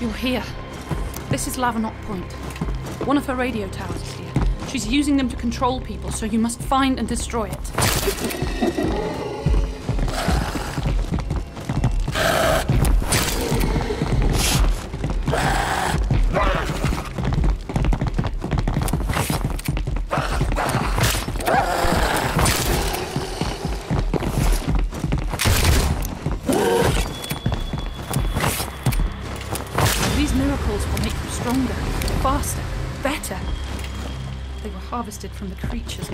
You're here. This is Lavenot Point. One of her radio towers is here. She's using them to control people, so you must find and destroy it. Harvested from the creatures.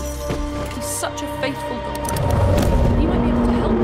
teeth. He's such a faithful dog. He might be able to help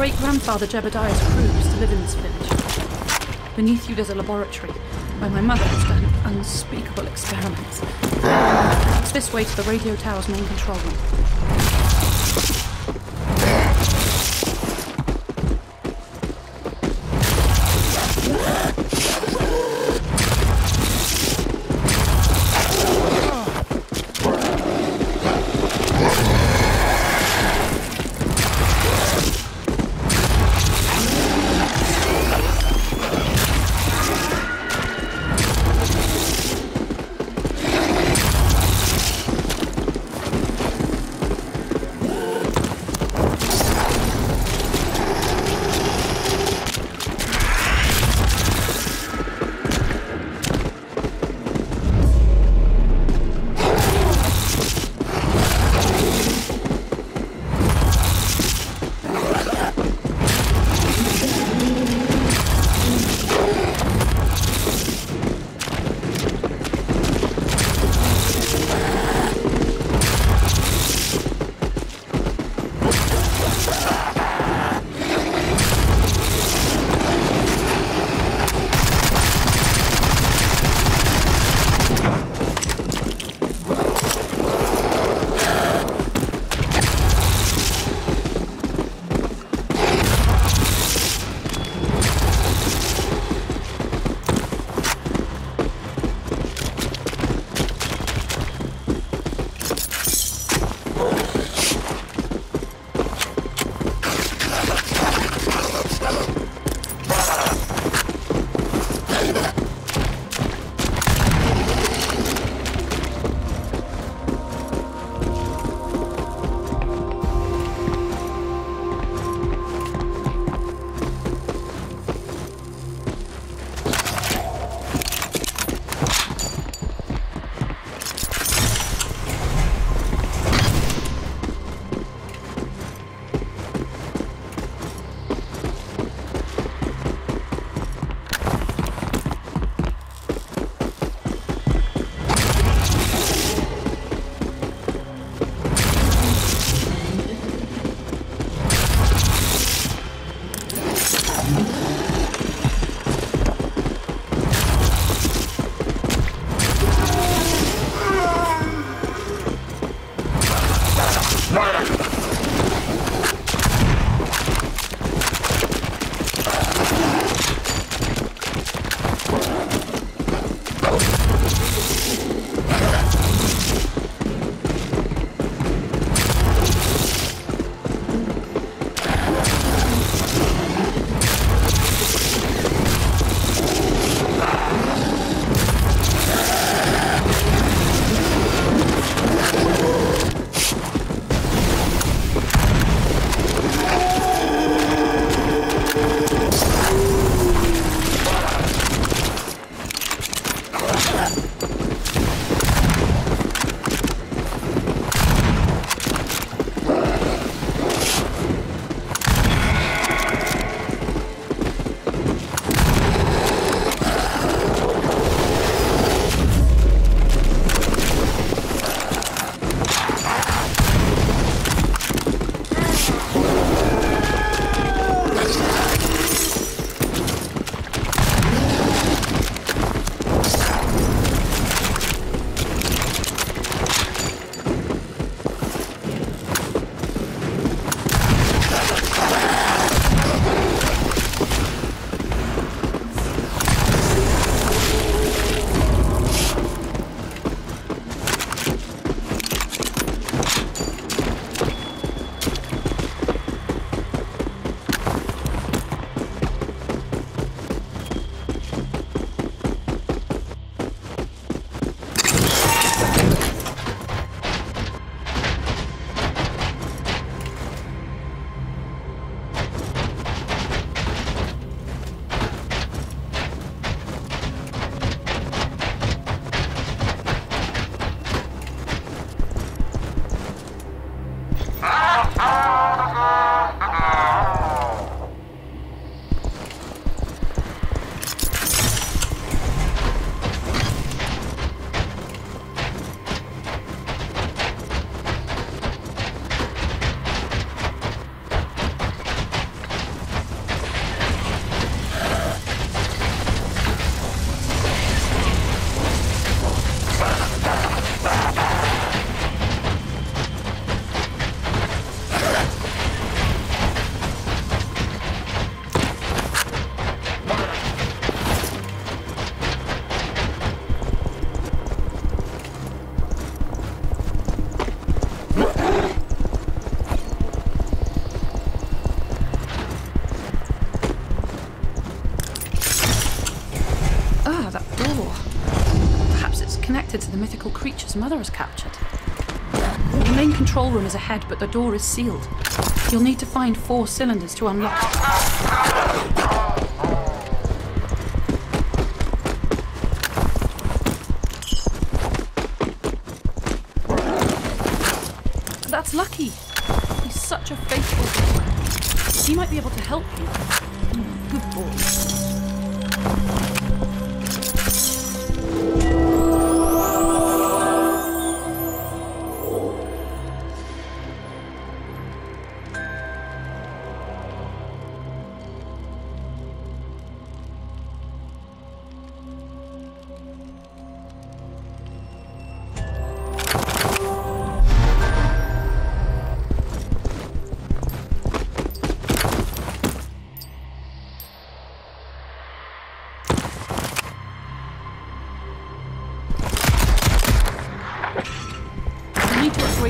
great-grandfather Jebediah's crew used to live in this village. Beneath you there's a laboratory, where my mother has done unspeakable experiments. It's this way to the radio tower's main control room. connected to the mythical creatures Mother has captured. The main control room is ahead, but the door is sealed. You'll need to find 4 cylinders to unlock it. That's Lucky. He's such a faithful boy. He might be able to help you. Good boy.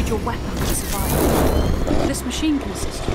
Your weapon to survive. This machine can assist you.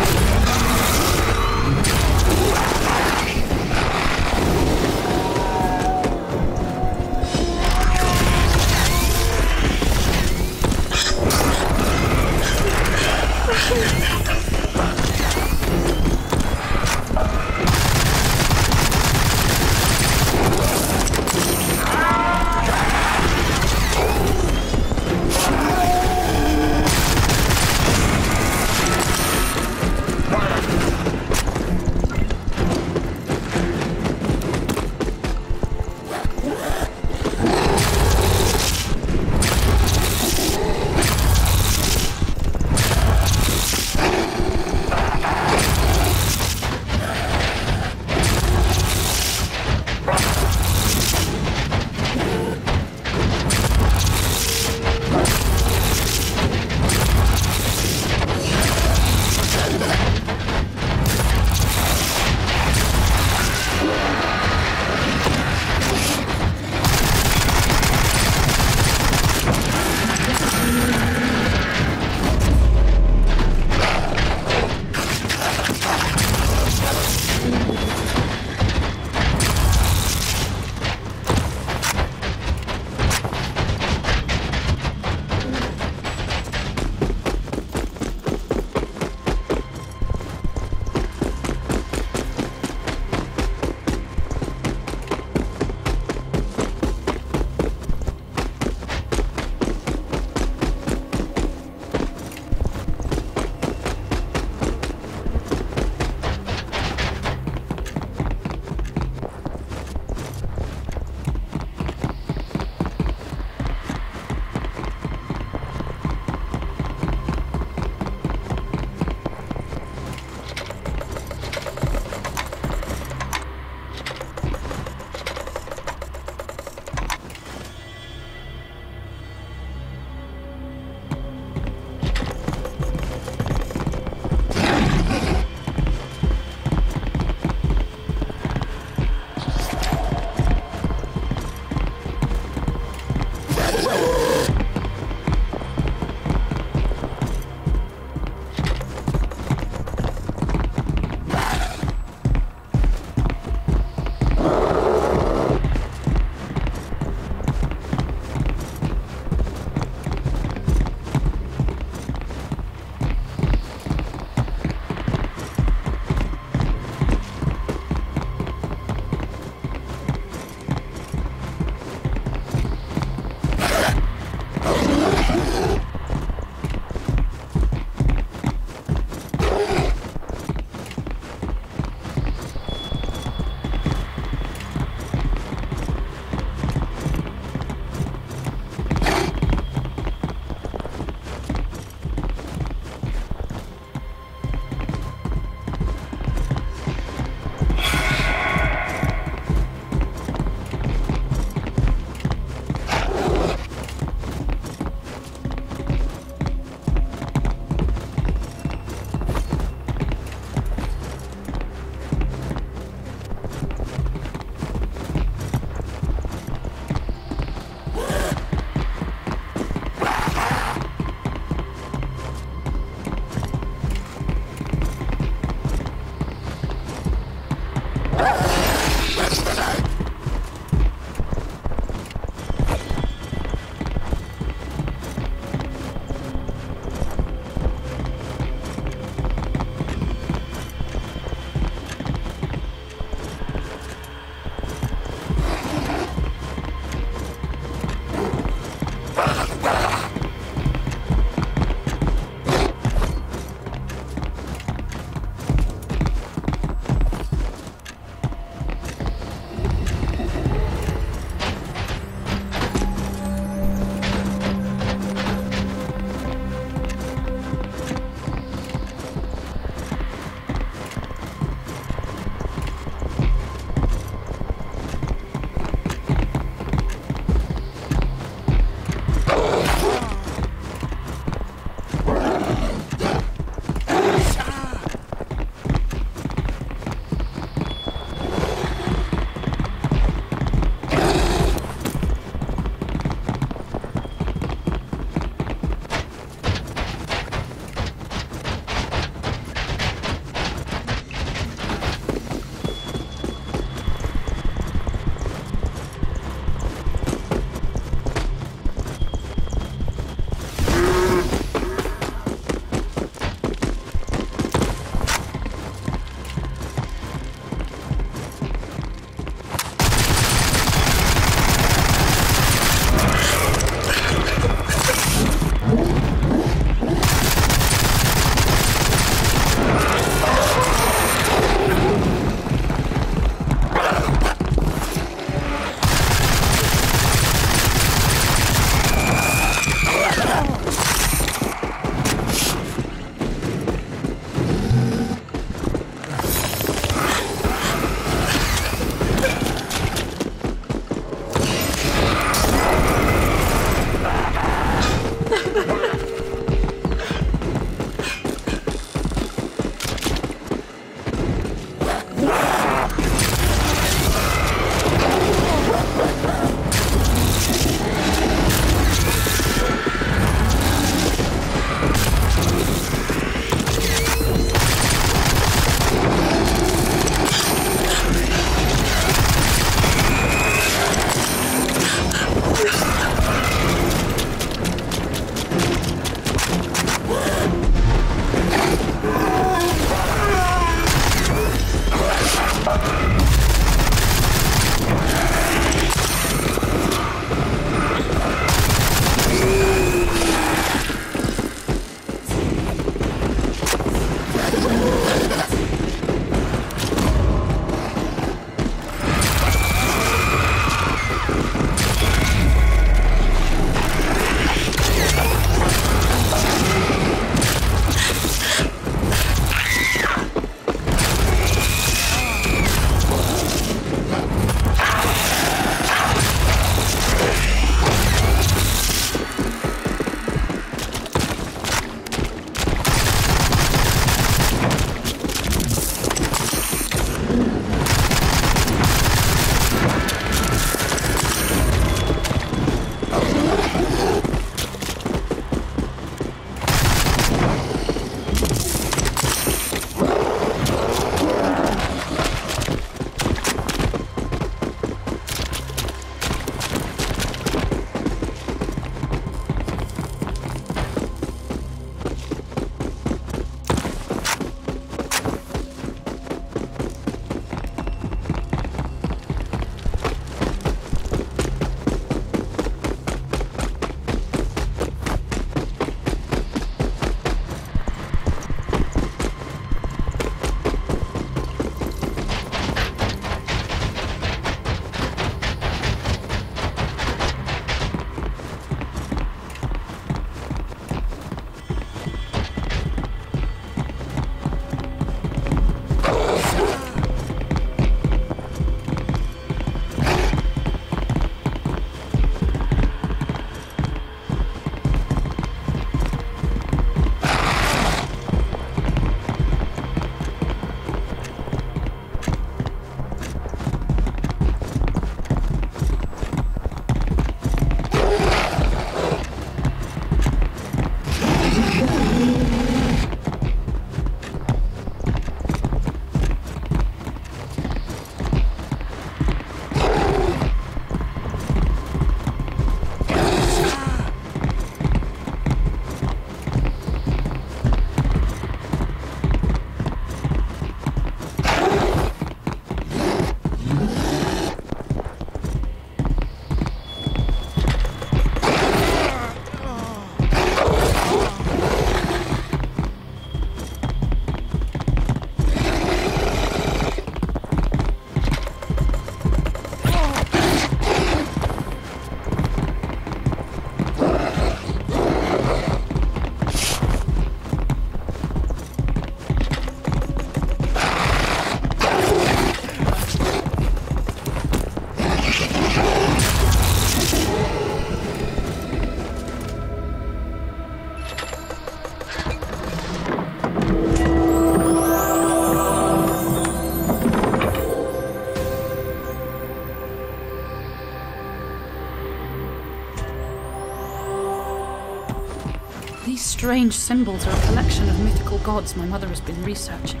These strange symbols are a collection of mythical gods my mother has been researching.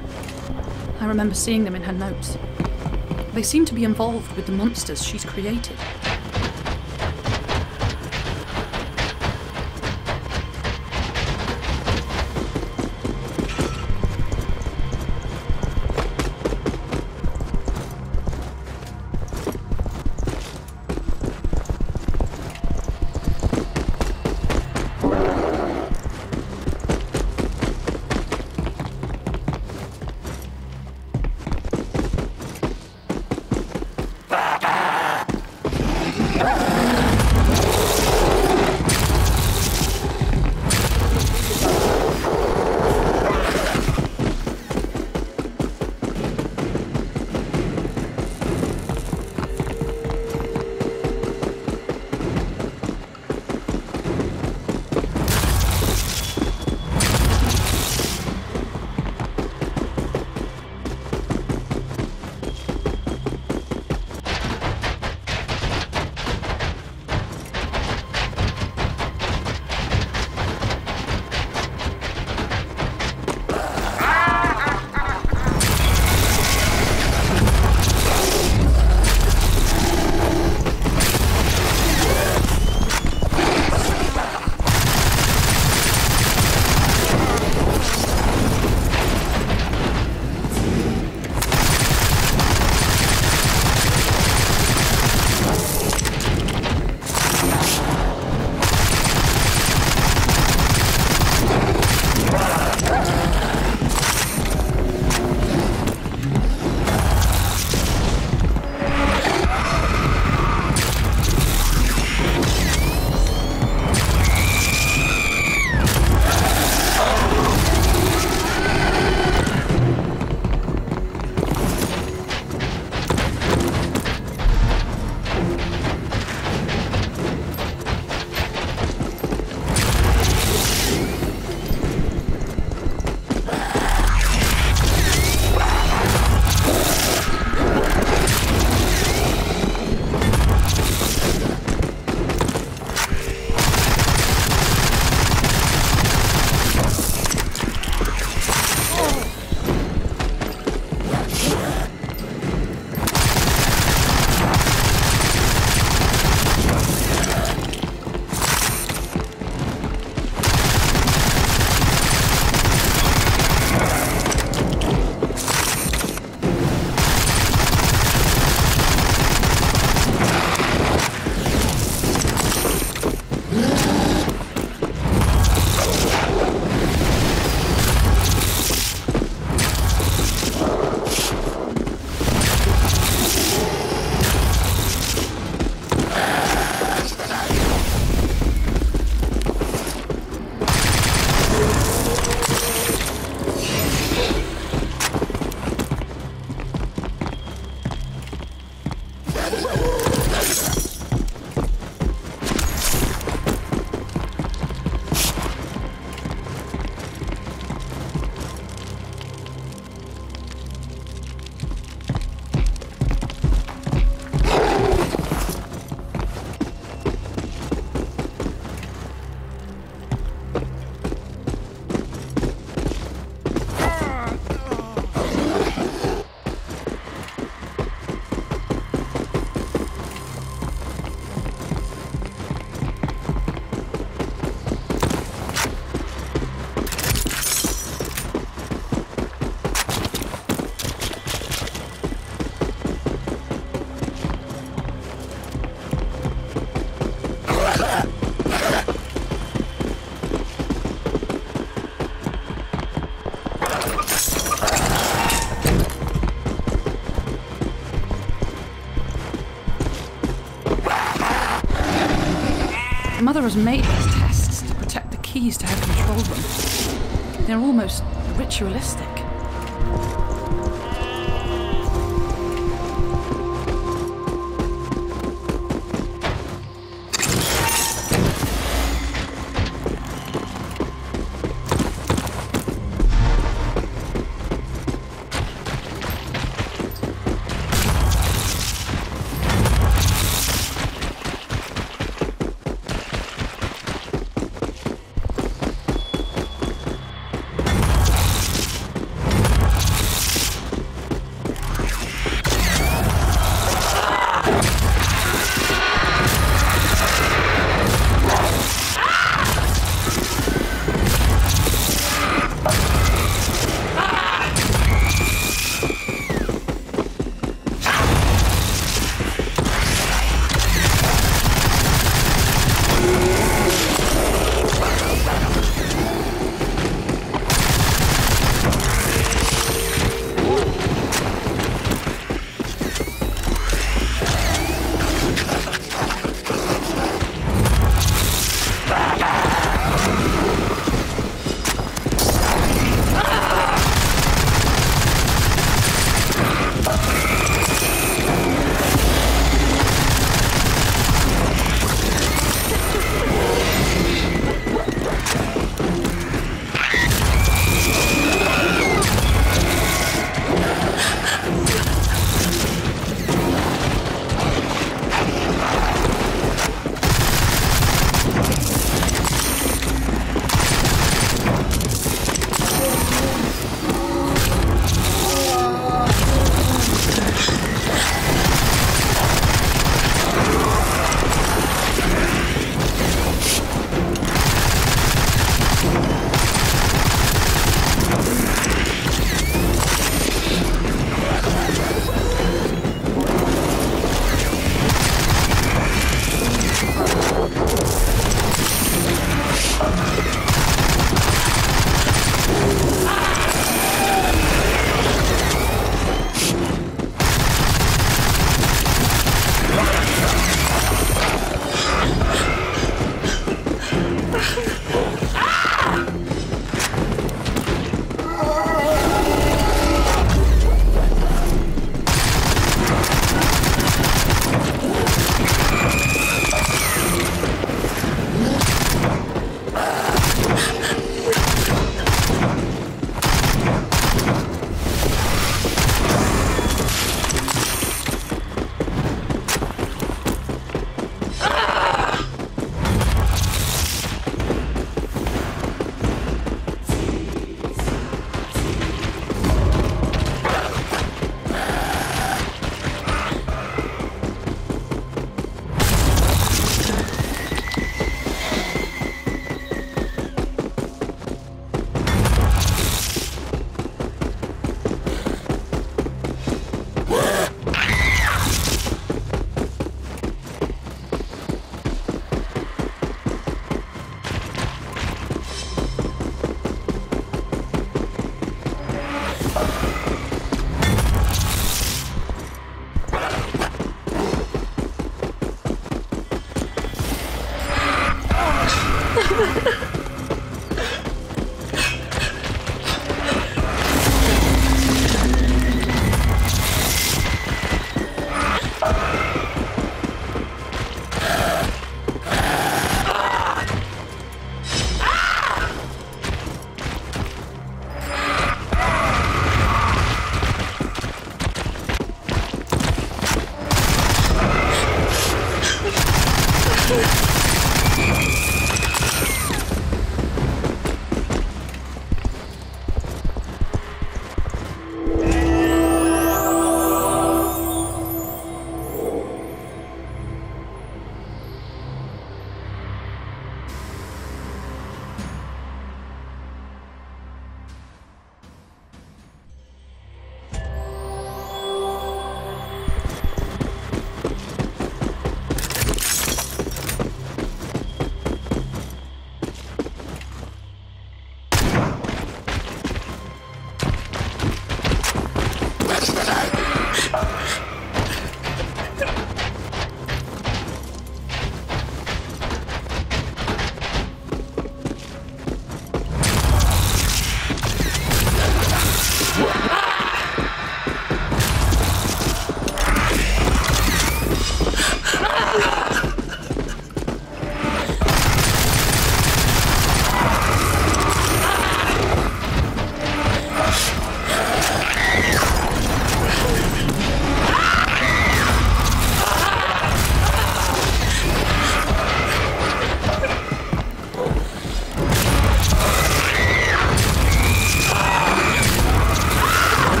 I remember seeing them in her notes. They seem to be involved with the monsters she's created. Mother has made these tests to protect the keys to her control room. They're almost ritualistic.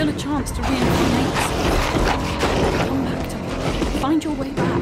still a chance to reincarnate. Come back to me. Find your way back.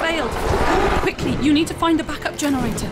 Failed. Quickly, you need to find the backup generator.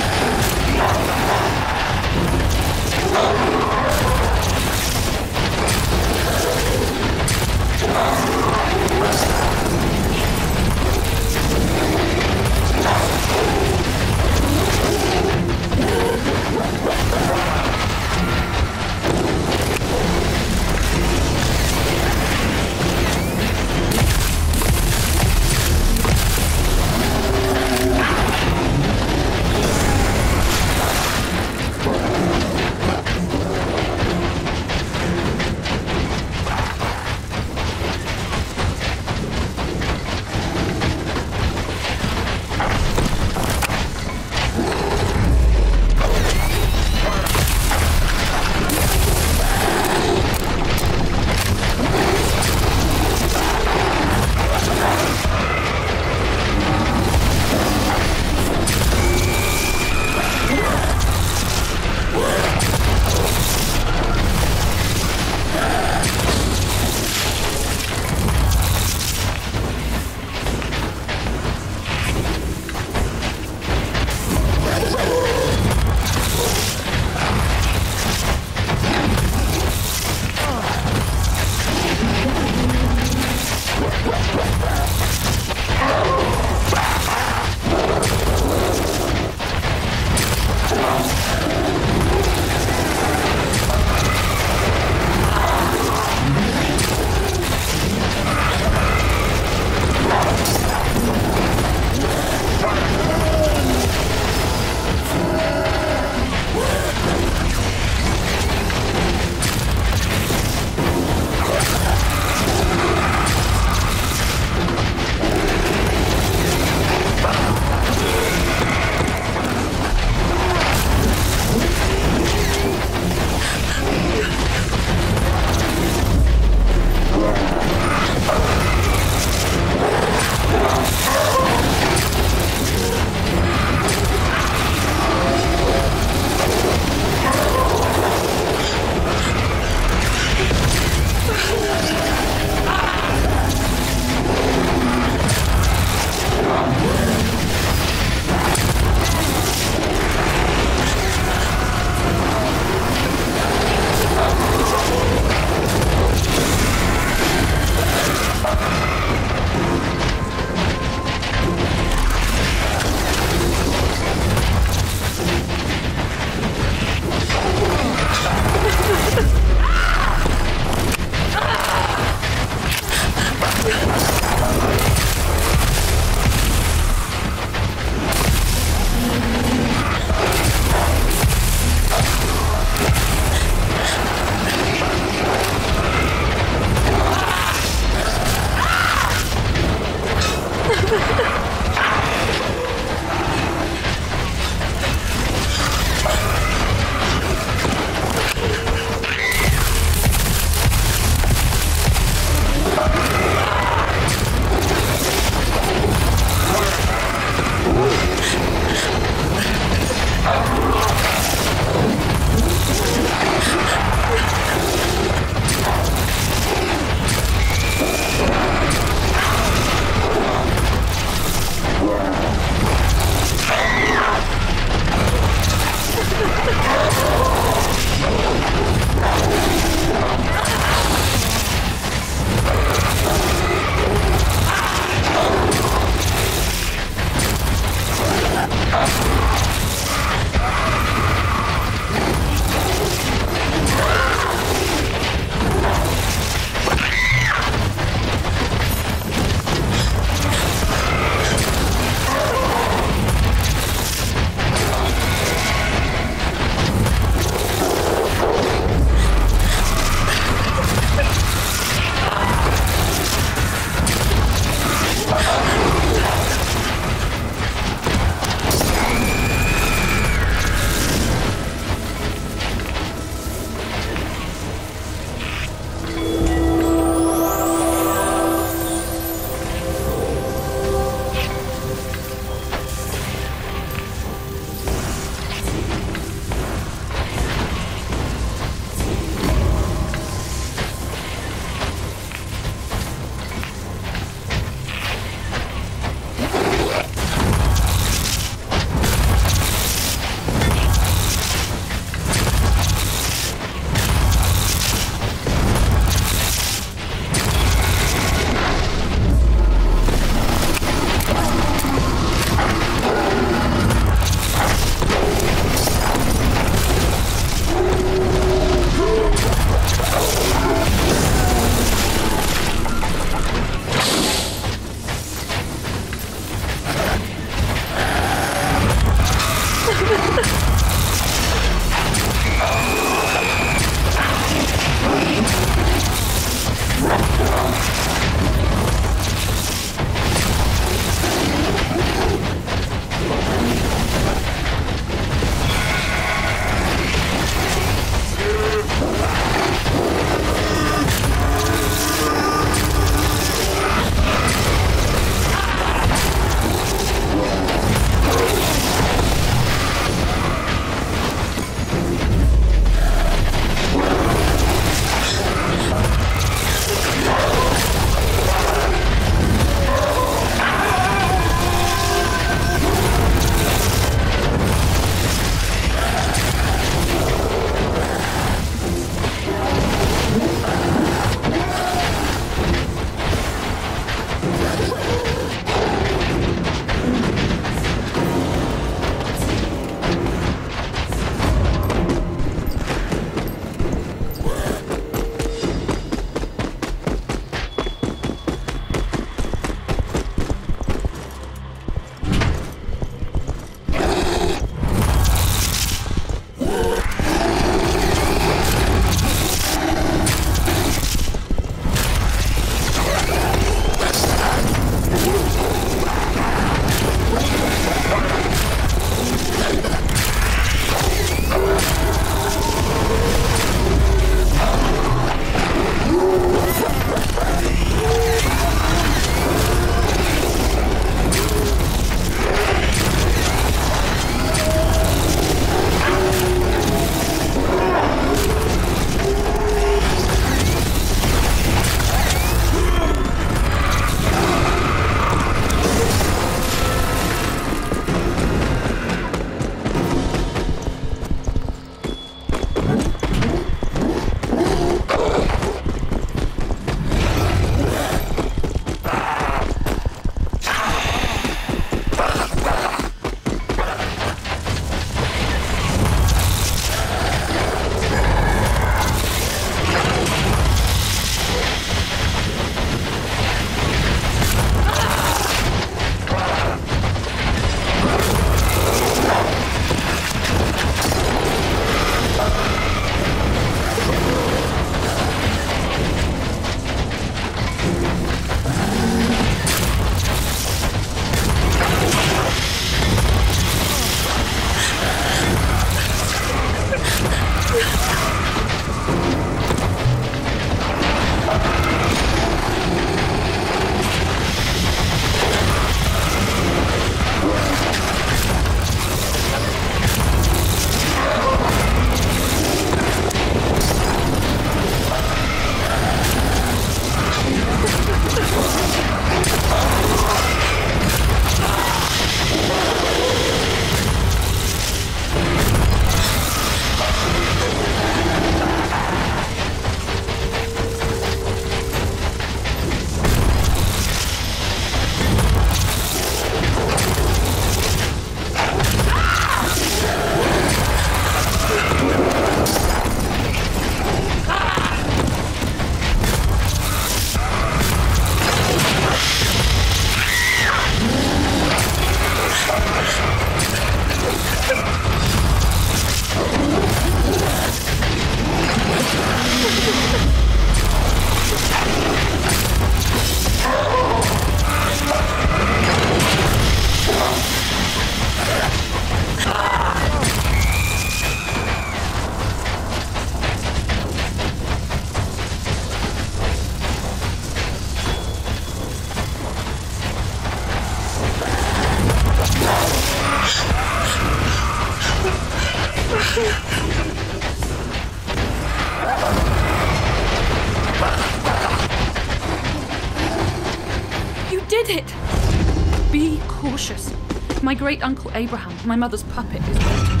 My great-uncle Abraham, my mother's puppet, is waiting,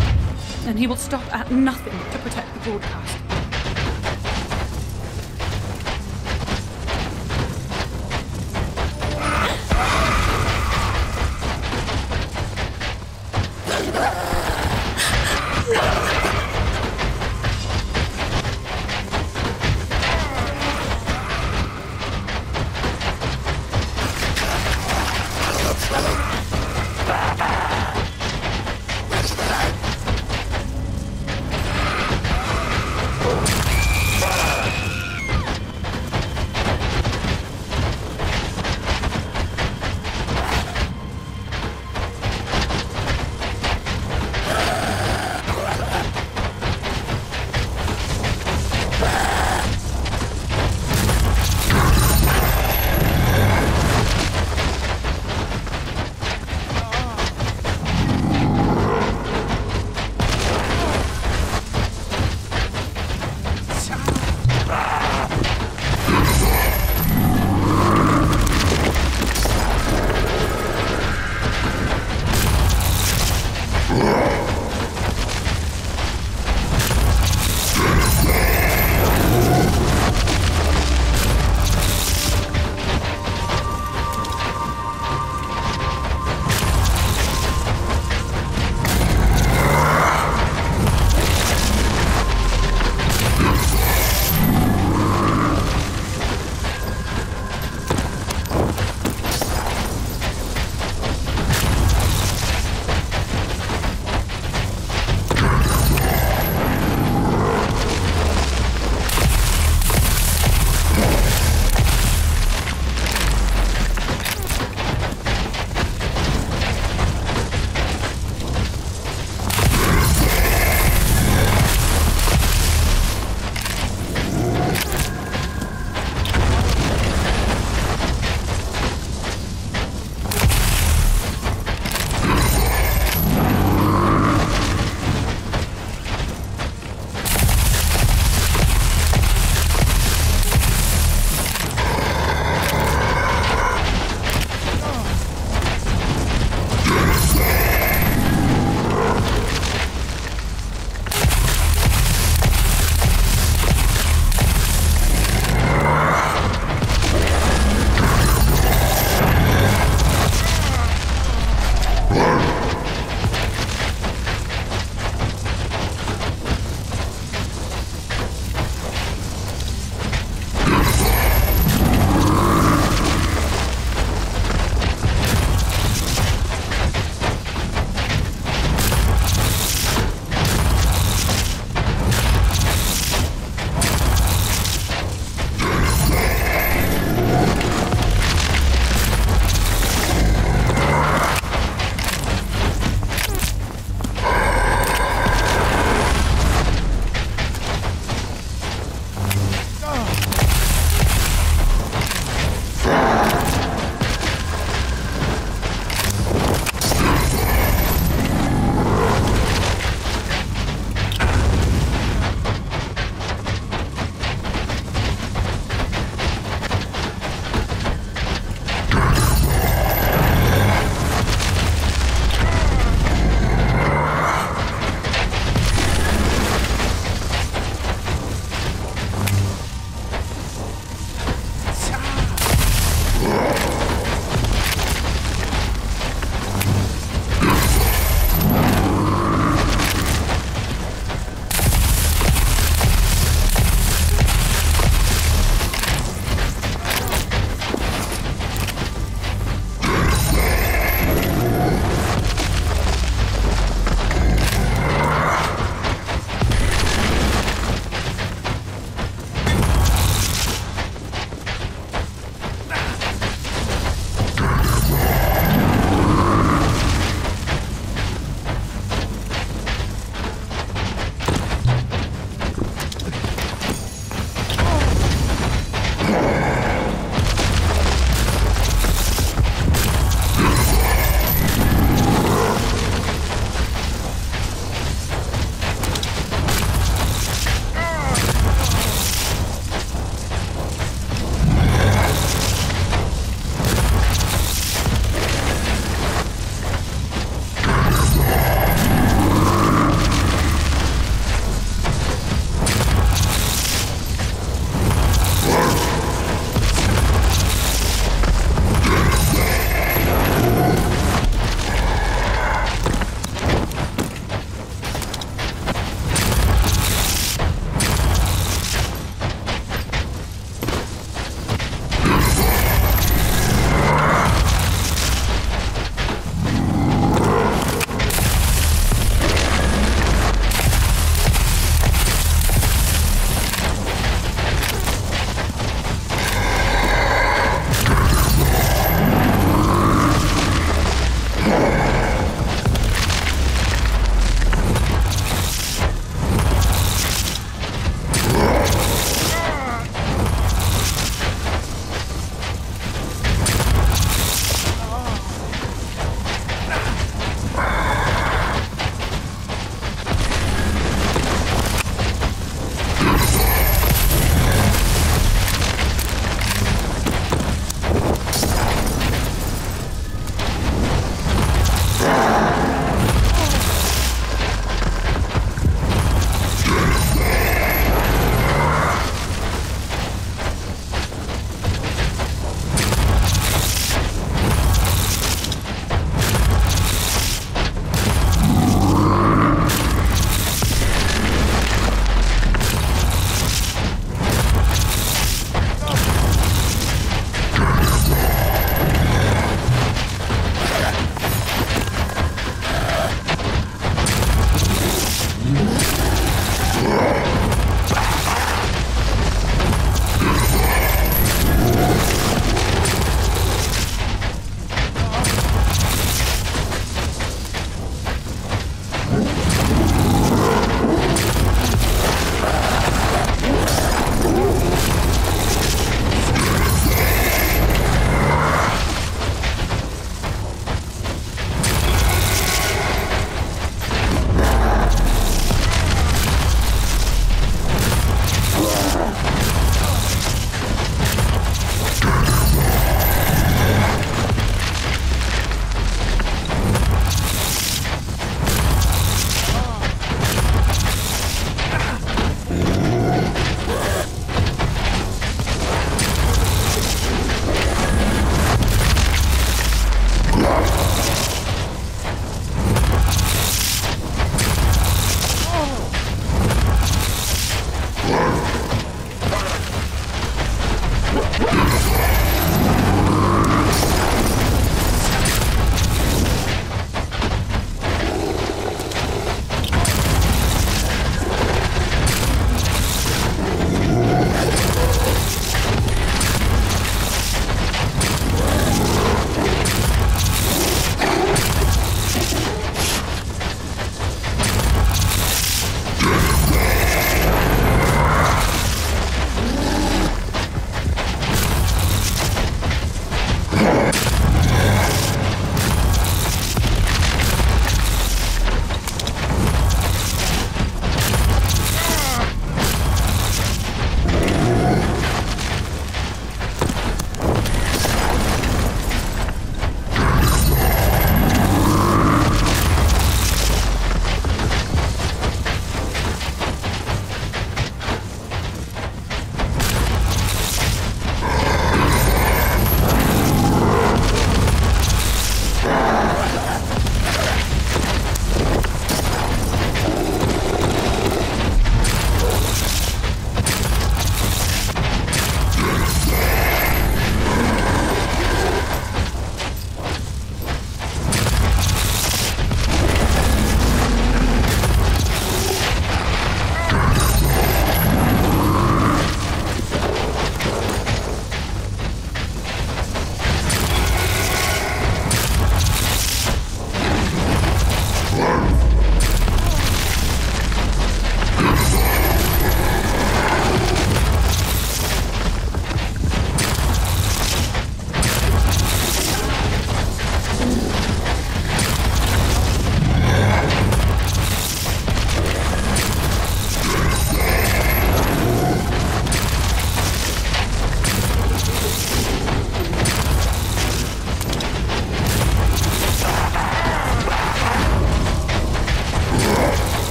and he will stop at nothing to protect the broadcast.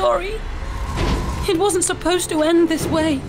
Sorry. It wasn't supposed to end this way.